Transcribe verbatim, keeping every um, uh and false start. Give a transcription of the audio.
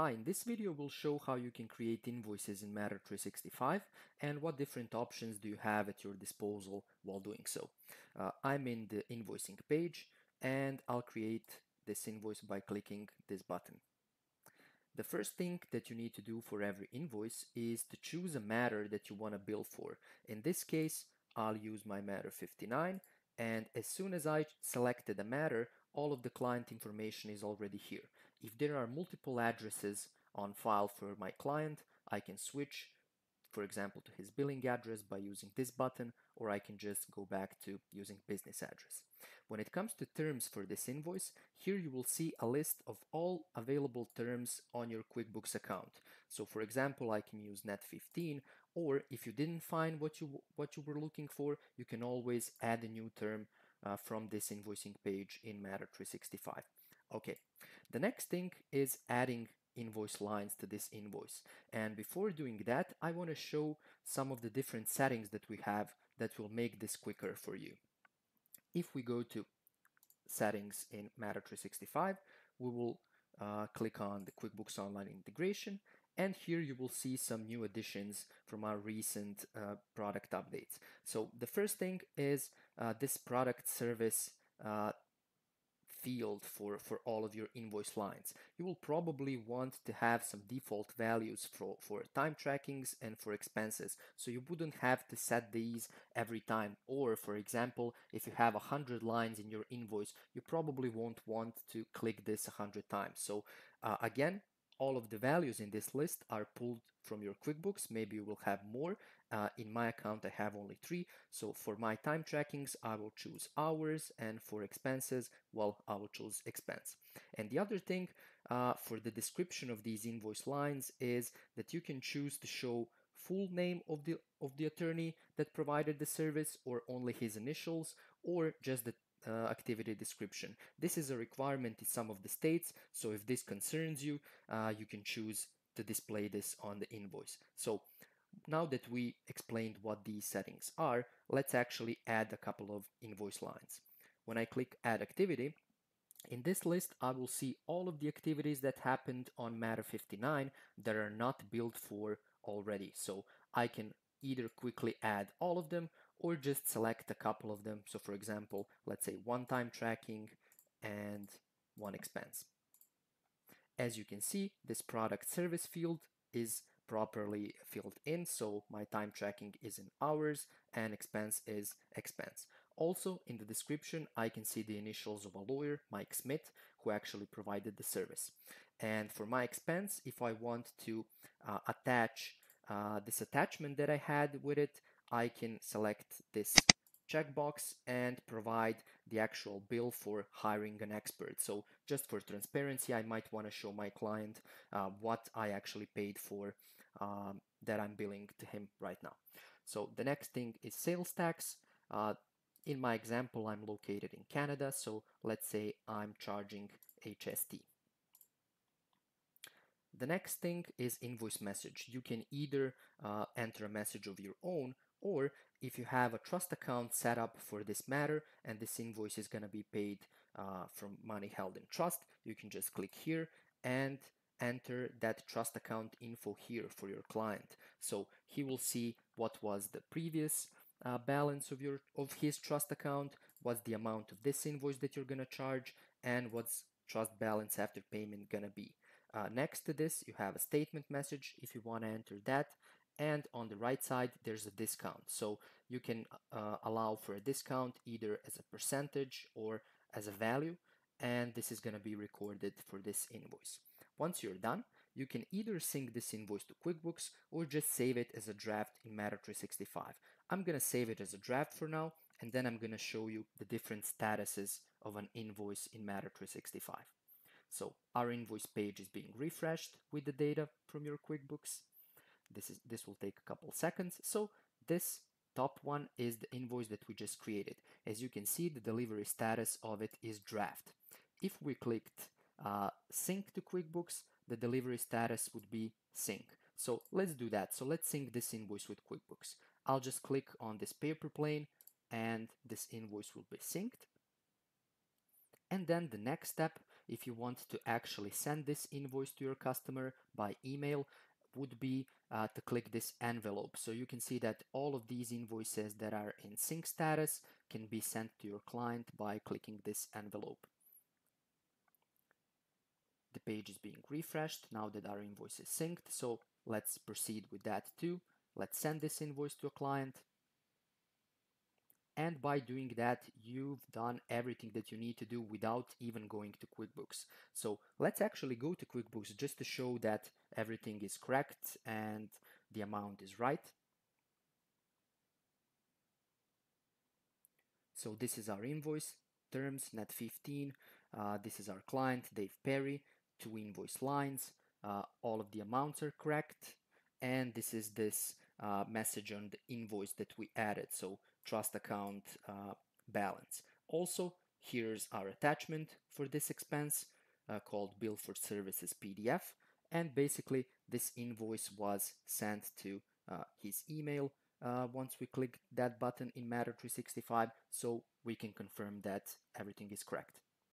Hi, in this video we'll show how you can create invoices in Matter three sixty-five and what different options do you have at your disposal while doing so. Uh, I'm in the invoicing page and I'll create this invoice by clicking this button. The first thing that you need to do for every invoice is to choose a matter that you want to bill for. In this case, I'll use my Matter fifty-nine, and as soon as I selected a matter, all of the client information is already here. If there are multiple addresses on file for my client, I can switch, for example, to his billing address by using this button, or I can just go back to using business address. When it comes to terms for this invoice, here you will see a list of all available terms on your QuickBooks account. So for example, I can use Net fifteen, or if you didn't find what you, what you were looking for, you can always add a new term Uh, from this invoicing page in Matter three sixty-five. Okay, the next thing is adding invoice lines to this invoice. And before doing that, I want to show some of the different settings that we have that will make this quicker for you. If we go to settings in Matter three sixty-five, we will uh, click on the QuickBooks Online integration. And here you will see some new additions from our recent uh, product updates. So the first thing is uh, this product service uh, field for, for all of your invoice lines. You will probably want to have some default values for, for time trackings and for expenses. So you wouldn't have to set these every time. Or for example, if you have one hundred lines in your invoice, you probably won't want to click this one hundred times. So uh, again, all of the values in this list are pulled from your QuickBooks. Maybe you will have more. Uh, in my account, I have only three. So for my time trackings, I will choose hours, and for expenses, well, I will choose expense. And the other thing uh, for the description of these invoice lines is that you can choose to show full name of the, of the attorney that provided the service, or only his initials, or just the Uh, activity description. This is a requirement in some of the states, so if this concerns you, uh, you can choose to display this on the invoice. So now that we explained what these settings are, let's actually add a couple of invoice lines. When I click Add Activity, in this list I will see all of the activities that happened on Matter fifty-nine that are not billed for already. So I can either quickly add all of them or just select a couple of them. So for example, let's say one time tracking and one expense. As you can see, this product service field is properly filled in. So my time tracking is in hours and expense is expense. Also in the description, I can see the initials of a lawyer, Mike Smith, who actually provided the service. And for my expense, if I want to uh, attach uh, this attachment that I had with it, I can select this checkbox and provide the actual bill for hiring an expert. So just for transparency, I might want to show my client uh, what I actually paid for um, that I'm billing to him right now. So the next thing is sales tax. Uh, in my example, I'm located in Canada. So let's say I'm charging H S T. The next thing is invoice message. You can either uh, enter a message of your own, or if you have a trust account set up for this matter and this invoice is going to be paid uh, from money held in trust, you can just click here and enter that trust account info here for your client. So he will see what was the previous uh, balance of your of his trust account, what's the amount of this invoice that you're going to charge, and what's trust balance after payment going to be. Uh, next to this, you have a statement message if you want to enter that. And on the right side, there's a discount. So you can uh, allow for a discount either as a percentage or as a value. And this is going to be recorded for this invoice. Once you're done, you can either sync this invoice to QuickBooks or just save it as a draft in Matter three sixty-five. I'm going to save it as a draft for now, and then I'm going to show you the different statuses of an invoice in Matter three sixty-five. So our invoice page is being refreshed with the data from your QuickBooks. This is this will take a couple seconds. So this top one is the invoice that we just created. As you can see, the delivery status of it is draft. If we clicked uh, sync to QuickBooks, the delivery status would be sync. So let's do that. So let's sync this invoice with QuickBooks. I'll just click on this paper plane and this invoice will be synced. And then the next step if you want to actually send this invoice to your customer by email, would be uh, to click this envelope. So you can see that all of these invoices that are in sync status can be sent to your client by clicking this envelope. The page is being refreshed now that our invoice is synced, so let's proceed with that too. Let's send this invoice to a client. And by doing that, you've done everything that you need to do without even going to QuickBooks. So let's actually go to QuickBooks just to show that everything is correct and the amount is right. So this is our invoice, terms, net fifteen. Uh, this is our client, Dave Perry, two invoice lines. Uh, all of the amounts are correct. And this is this uh, message on the invoice that we added, so trust account uh, balance. Also, here's our attachment for this expense uh, called Bill for Services P D F, and basically this invoice was sent to uh, his email uh, once we click that button in Matter three sixty-five, so we can confirm that everything is correct.